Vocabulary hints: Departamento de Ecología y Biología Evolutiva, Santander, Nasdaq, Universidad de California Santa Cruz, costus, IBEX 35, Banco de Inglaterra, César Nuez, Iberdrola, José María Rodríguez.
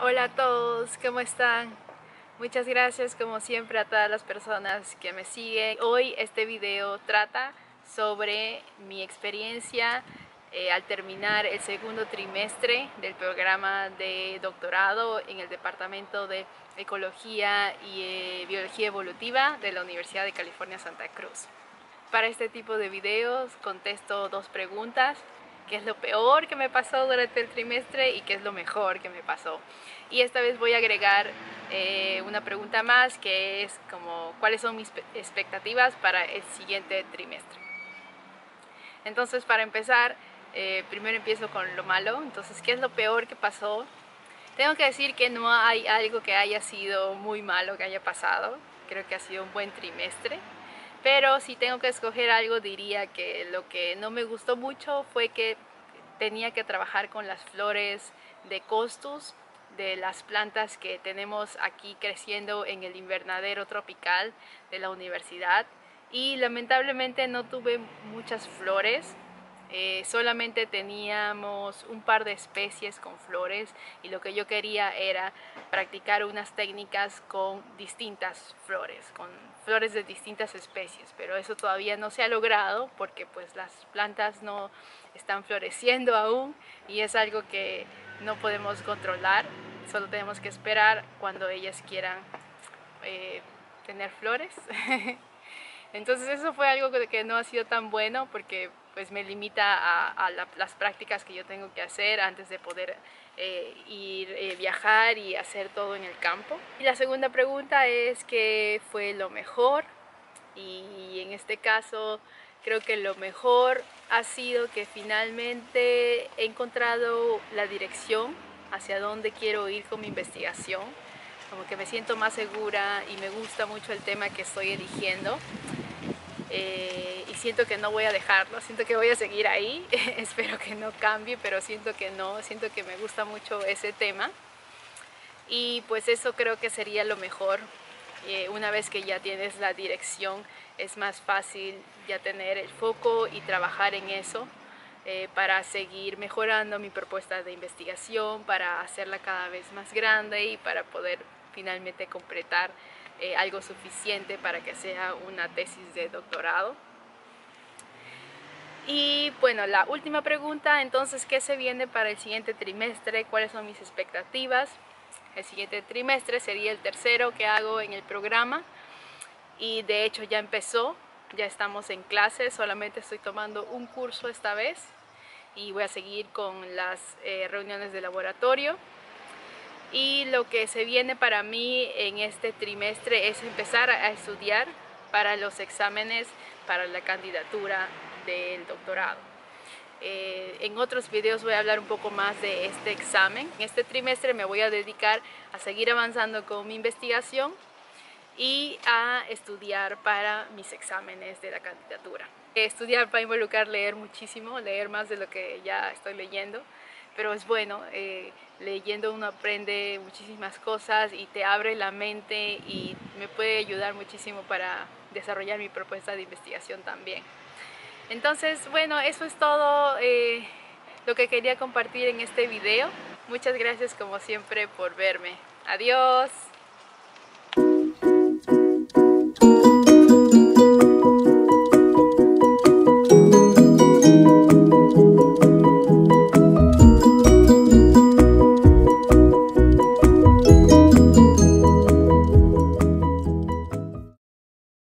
Hola a todos, ¿cómo están? Muchas gracias como siempre a todas las personas que me siguen. Hoy este video trata sobre mi experiencia al terminar el segundo trimestre del programa de doctorado en el Departamento de Ecología y Biología Evolutiva de la Universidad de California Santa Cruz. Para este tipo de videos contesto dos preguntas: qué es lo peor que me pasó durante el trimestre y qué es lo mejor que me pasó. Y esta vez voy a agregar una pregunta más, que es como cuáles son mis expectativas para el siguiente trimestre. Entonces, para empezar, primero empiezo con lo malo. Entonces, ¿qué es lo peor que pasó? Tengo que decir que no hay algo que haya sido muy malo que haya pasado. Creo que ha sido un buen trimestre. Pero si tengo que escoger algo, diría que lo que no me gustó mucho fue que tenía que trabajar con las flores de costus, de las plantas que tenemos aquí creciendo en el invernadero tropical de la universidad. Y lamentablemente no tuve muchas flores, solamente teníamos un par de especies con flores, y lo que yo quería era practicar unas técnicas con distintas flores, con flores de distintas especies, pero eso todavía no se ha logrado porque pues las plantas no están floreciendo aún y es algo que no podemos controlar, solo tenemos que esperar cuando ellas quieran tener flores. Entonces eso fue algo que no ha sido tan bueno porque pues me limita a las prácticas que yo tengo que hacer antes de poder viajar y hacer todo en el campo. Y la segunda pregunta es qué fue lo mejor, y en este caso creo que lo mejor ha sido que finalmente he encontrado la dirección hacia dónde quiero ir con mi investigación. Como que me siento más segura y me gusta mucho el tema que estoy eligiendo, y siento que no voy a dejarlo, siento que voy a seguir ahí. Espero que no cambie, pero siento que no, siento que me gusta mucho ese tema, y pues eso creo que sería lo mejor. Una vez que ya tienes la dirección, es más fácil ya tener el foco y trabajar en eso para seguir mejorando mi propuesta de investigación, para hacerla cada vez más grande y para poder finalmente completar algo suficiente para que sea una tesis de doctorado. Y bueno, la última pregunta, entonces, ¿qué se viene para el siguiente trimestre? ¿Cuáles son mis expectativas? El siguiente trimestre sería el tercero que hago en el programa, y de hecho ya empezó, ya estamos en clase, solamente estoy tomando un curso esta vez y voy a seguir con las reuniones de laboratorio. Y lo que se viene para mí en este trimestre es empezar a estudiar para los exámenes, para la candidatura del doctorado. En otros videos voy a hablar un poco más de este examen. En este trimestre me voy a dedicar a seguir avanzando con mi investigación y a estudiar para mis exámenes de la candidatura. Estudiar va a involucrar leer muchísimo, leer más de lo que ya estoy leyendo. Pero es bueno, leyendo uno aprende muchísimas cosas y te abre la mente y me puede ayudar muchísimo para desarrollar mi propuesta de investigación también. Entonces, bueno, eso es todo lo que quería compartir en este video. Muchas gracias como siempre por verme. Adiós.